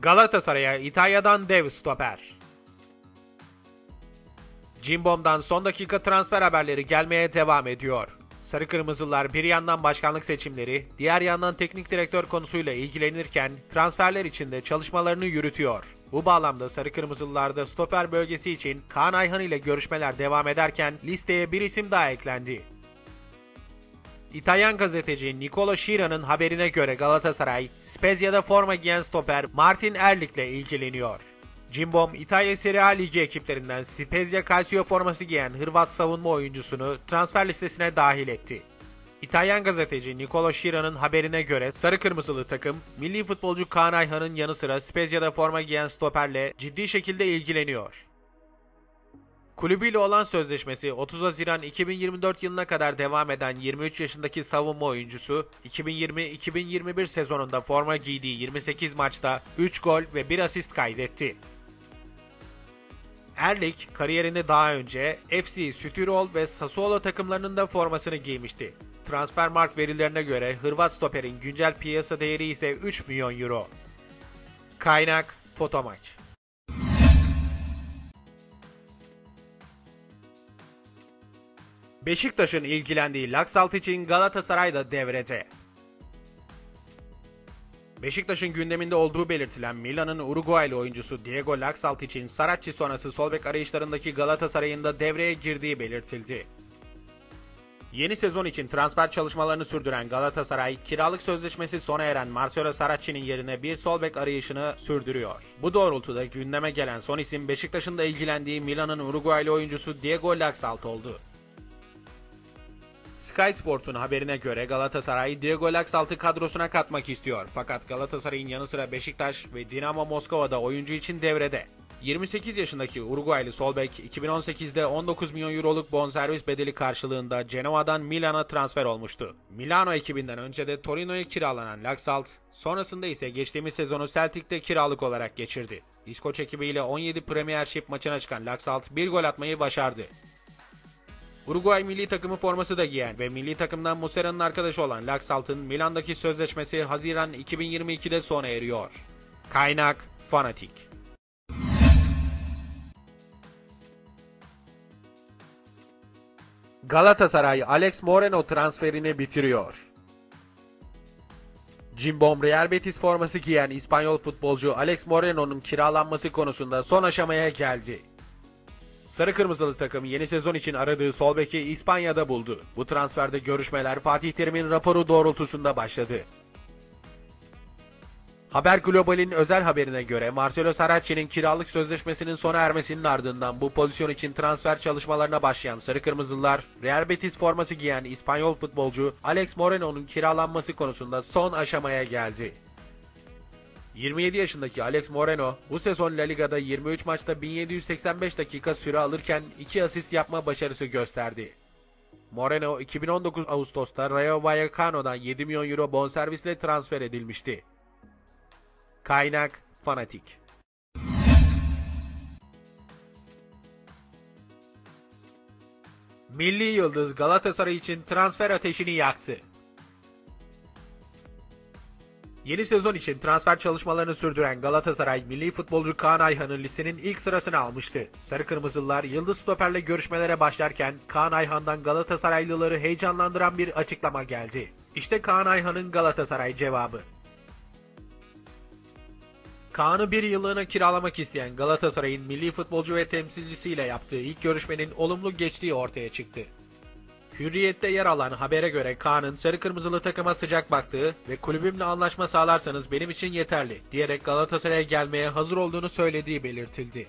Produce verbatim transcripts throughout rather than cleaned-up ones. Galatasaray'a İtalya'dan dev stoper. Cimbom'dan son dakika transfer haberleri gelmeye devam ediyor. Sarı Kırmızılar bir yandan başkanlık seçimleri, diğer yandan teknik direktör konusuyla ilgilenirken transferler için de çalışmalarını yürütüyor. Bu bağlamda Sarı Kırmızılılar'da stoper bölgesi için Kaan Ayhan ile görüşmeler devam ederken listeye bir isim daha eklendi. İtalyan gazeteci Nicola Schira'nın haberine göre Galatasaray, Spezia'da forma giyen stoper Martin Erlik ile ilgileniyor. Cimbom, İtalya Serie A Ligi ekiplerinden Spezia Calcio forması giyen Hırvat savunma oyuncusunu transfer listesine dahil etti. İtalyan gazeteci Nicola Schira'nın haberine göre Sarı Kırmızılı takım, milli futbolcu Kaan Ayhan'ın yanı sıra Spezia'da forma giyen stoperle ciddi şekilde ilgileniyor. Kulübüyle olan sözleşmesi otuz Haziran iki bin yirmi dört yılına kadar devam eden yirmi üç yaşındaki savunma oyuncusu, iki bin yirmi iki bin yirmi bir sezonunda forma giydiği yirmi sekiz maçta üç gol ve bir asist kaydetti. Erlik, kariyerinde daha önce F C Südtirol ve Sassuolo takımlarının da formasını giymişti. Transfermarkt verilerine göre Hırvat stoperin güncel piyasa değeri ise üç milyon euro. Kaynak: Fotomaç. Beşiktaş'ın ilgilendiği Laxalt için Galatasaray'da devrede. Beşiktaş'ın gündeminde olduğu belirtilen Milan'ın Uruguaylı oyuncusu Diego Laxalt için Saracchi sonrası sol bek arayışlarındaki Galatasaray'ın da devreye girdiği belirtildi. Yeni sezon için transfer çalışmalarını sürdüren Galatasaray, kiralık sözleşmesi sona eren Marcelo Saracchi'nin yerine bir sol bek arayışını sürdürüyor. Bu doğrultuda gündeme gelen son isim Beşiktaş'ın da ilgilendiği Milan'ın Uruguaylı oyuncusu Diego Laxalt oldu. Sky Sport'un haberine göre Galatasaray, Diego Laxalt'ı kadrosuna katmak istiyor. Fakat Galatasaray'ın yanı sıra Beşiktaş ve Dinamo Moskova'da oyuncu için devrede. yirmi sekiz yaşındaki Uruguaylı solbek, iki bin on sekizde on dokuz milyon euroluk bonservis bedeli karşılığında Cenova'dan Milan'a transfer olmuştu. Milano ekibinden önce de Torino'ya kiralanan Laxalt, sonrasında ise geçtiğimiz sezonu Celtic'te kiralık olarak geçirdi. İskoç ekibiyle on yedi Premiership maçına çıkan Laxalt bir gol atmayı başardı. Uruguay milli takımı forması da giyen ve milli takımdan Muslera'nın arkadaşı olan Laxalt'ın Milan'daki sözleşmesi Haziran iki bin yirmi ikide sona eriyor. Kaynak: Fanatik. Galatasaray Alex Moreno transferini bitiriyor. Cimbom, Real Betis forması giyen İspanyol futbolcu Alex Moreno'nun kiralanması konusunda son aşamaya geldi. Sarı Kırmızılı takım yeni sezon için aradığı sol beki İspanya'da buldu. Bu transferde görüşmeler Fatih Terim'in raporu doğrultusunda başladı. Haber Global'in özel haberine göre Marcelo Saracchi'nin kiralık sözleşmesinin sona ermesinin ardından bu pozisyon için transfer çalışmalarına başlayan Sarı Kırmızılılar, Real Betis forması giyen İspanyol futbolcu Alex Moreno'nun kiralanması konusunda son aşamaya geldi. yirmi yedi yaşındaki Alex Moreno, bu sezon La Liga'da yirmi üç maçta bin yedi yüz seksen beş dakika süre alırken iki asist yapma başarısı gösterdi. Moreno, iki bin on dokuz Ağustos'ta Rayo Vallecano'dan yedi milyon euro bonservisle transfer edilmişti. Kaynak: Fanatik. Milli Yıldız Galatasaray için transfer ateşini yaktı. Yeni sezon için transfer çalışmalarını sürdüren Galatasaray, milli futbolcu Kaan Ayhan'ı listenin ilk sırasına almıştı. Sarı Kırmızılılar, yıldız stoperle görüşmelere başlarken Kaan Ayhan'dan Galatasaraylıları heyecanlandıran bir açıklama geldi. İşte Kaan Ayhan'ın Galatasaray cevabı. Kaan'ı bir yıllığına kiralamak isteyen Galatasaray'ın milli futbolcu ve temsilcisiyle yaptığı ilk görüşmenin olumlu geçtiği ortaya çıktı. Hürriyet'te yer alan habere göre Kaan'ın Sarı Kırmızılı takıma sıcak baktığı ve kulübümle anlaşma sağlarsanız benim için yeterli diyerek Galatasaray'a gelmeye hazır olduğunu söylediği belirtildi.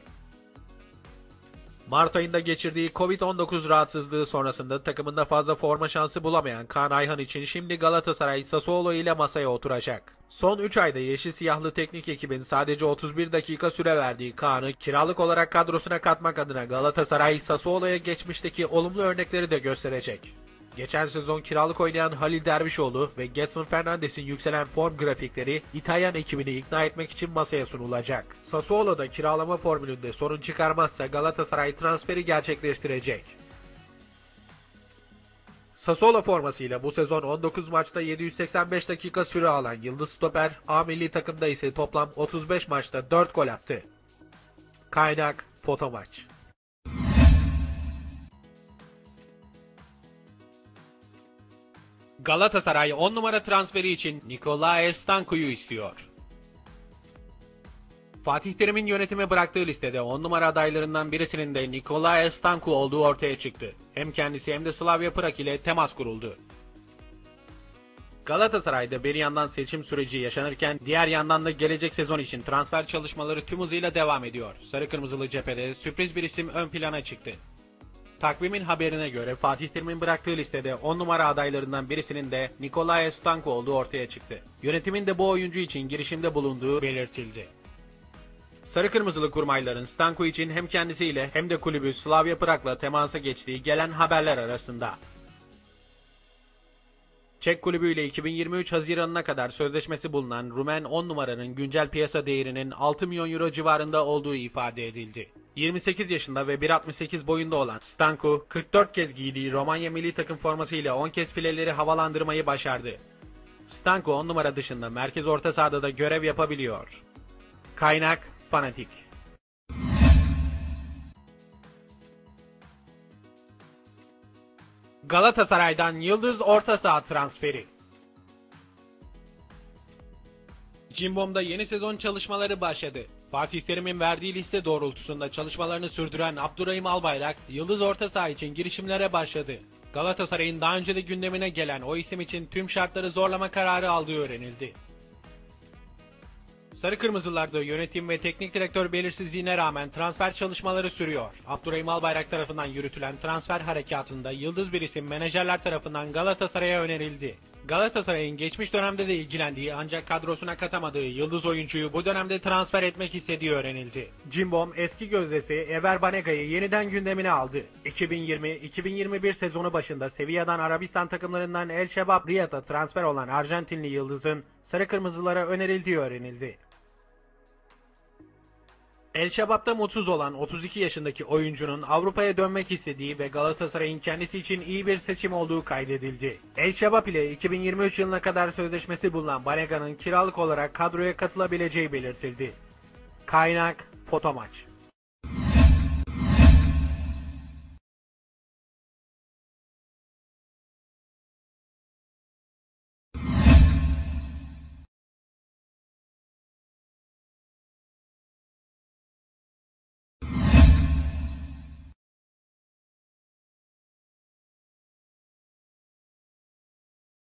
Mart ayında geçirdiği Covid on dokuz rahatsızlığı sonrasında takımında fazla forma şansı bulamayan Kaan Ayhan için şimdi Galatasaray Sassuolo ile masaya oturacak. Son üç ayda yeşil siyahlı teknik ekibin sadece otuz bir dakika süre verdiği Kaan'ı kiralık olarak kadrosuna katmak adına Galatasaray Sassuolo'ya geçmişteki olumlu örnekleri de gösterecek. Geçen sezon kiralık oynayan Halil Dervişoğlu ve Getson Fernandes'in yükselen form grafikleri İtalyan ekibini ikna etmek için masaya sunulacak. Sassuolo'da kiralama formülünde sorun çıkarmazsa Galatasaray transferi gerçekleştirecek. Sassuolo formasıyla bu sezon on dokuz maçta yedi yüz seksen beş dakika süre alan yıldız stoper, A milli takımda ise toplam otuz beş maçta dört gol attı. Kaynak: Fotomaç. Galatasaray on numara transferi için Nicolae Stanciu'yu istiyor. Fatih Terim'in yönetime bıraktığı listede on numara adaylarından birisinin de Nicolae Stanciu olduğu ortaya çıktı. Hem kendisi hem de Slavia Prag ile temas kuruldu. Galatasaray'da bir yandan seçim süreci yaşanırken diğer yandan da gelecek sezon için transfer çalışmaları tüm hızıyla devam ediyor. Sarı Kırmızılı cephede sürpriz bir isim ön plana çıktı. Takvimin haberine göre Fatih Terim'in bıraktığı listede on numara adaylarından birisinin de Nicolae Stanciu olduğu ortaya çıktı. Yönetimin de bu oyuncu için girişimde bulunduğu belirtildi. Sarı Kırmızılı kurmayların Stanciu için hem kendisiyle hem de kulübü Slavia Prag'la temasa geçtiği gelen haberler arasında. Çek kulübüyle iki bin yirmi üç Haziran'ına kadar sözleşmesi bulunan Rumen on numaranın güncel piyasa değerinin altı milyon euro civarında olduğu ifade edildi. yirmi sekiz yaşında ve bir altmış sekiz boyunda olan Stanciu, kırk dört kez giydiği Romanya milli takım formasıyla on kez fileleri havalandırmayı başardı. Stanciu on numara dışında merkez orta sahada da görev yapabiliyor. Kaynak: Fanatik. Galatasaray'dan yıldız orta saha transferi. Cimbom'da yeni sezon çalışmaları başladı. Fatih Terim'in verdiği liste doğrultusunda çalışmalarını sürdüren Abdurrahim Albayrak, yıldız orta saha için girişimlere başladı. Galatasaray'ın daha önce de gündemine gelen o isim için tüm şartları zorlama kararı aldığı öğrenildi. Sarı Kırmızılar'da yönetim ve teknik direktör belirsizliğine rağmen transfer çalışmaları sürüyor. Abdurrahim Albayrak tarafından yürütülen transfer harekatında yıldız bir isim menajerler tarafından Galatasaray'a önerildi. Galatasaray'ın geçmiş dönemde de ilgilendiği ancak kadrosuna katamadığı yıldız oyuncuyu bu dönemde transfer etmek istediği öğrenildi. Cimbom eski gözdesi Ever Banega'yı yeniden gündemine aldı. iki bin yirmi iki bin yirmi bir sezonu başında Sevilla'dan Arabistan takımlarından El-Şabab Riyad'a transfer olan Arjantinli yıldızın Sarı Kırmızılara önerildiği öğrenildi. El-Şabab'da mutsuz olan otuz iki yaşındaki oyuncunun Avrupa'ya dönmek istediği ve Galatasaray'ın kendisi için iyi bir seçim olduğu kaydedildi. El-Şabab ile iki bin yirmi üç yılına kadar sözleşmesi bulunan Banega'nın kiralık olarak kadroya katılabileceği belirtildi. Kaynak: Fotomaç.